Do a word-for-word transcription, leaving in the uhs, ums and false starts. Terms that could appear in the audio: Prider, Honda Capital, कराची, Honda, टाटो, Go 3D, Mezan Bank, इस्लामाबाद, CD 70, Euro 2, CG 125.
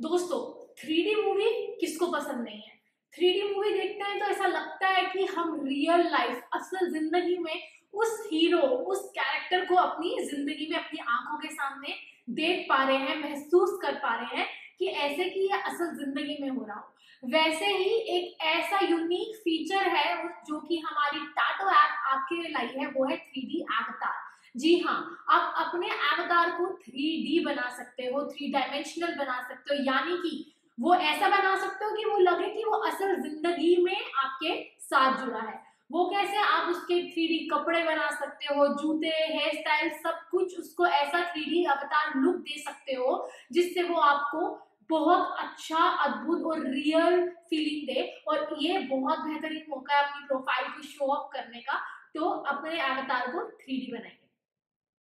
दोस्तों three D movie किसको पसंद नहीं है। थ्री डी मूवी देखते हैं तो ऐसा लगता है कि हम रियल लाइफ असल जिंदगी में उस हीरो उस कैरेक्टर को अपनी जिंदगी में अपनी आंखों के सामने देख पा रहे हैं, महसूस कर पा रहे हैं कि ऐसे कि ये असल जिंदगी में हो रहा हो। वैसे ही एक ऐसा यूनिक फीचर है जो कि हमारी टाटो ऐप आपके लिए लाई है, वो है थ्री डी अवतार। जी हाँ, आप अपने अवतार को थ्री डी बना सकते हो, थ्री डायमेंशनल बना सकते हो, यानी कि वो ऐसा बना सकते हो कि वो लगे कि वो असल जिंदगी में आपके साथ जुड़ा है। वो कैसे? आप उसके थ्री डी कपड़े बना सकते हो, जूते, हेयर स्टाइल, सब कुछ उसको ऐसा थ्री डी अवतार लुक दे सकते हो जिससे वो आपको बहुत अच्छा, अद्भुत और रियल फीलिंग दे। और ये बहुत बेहतरीन मौका है अपनी प्रोफाइल को शो ऑफ करने का। तो अपने अवतार को थ्री डी बनाइए।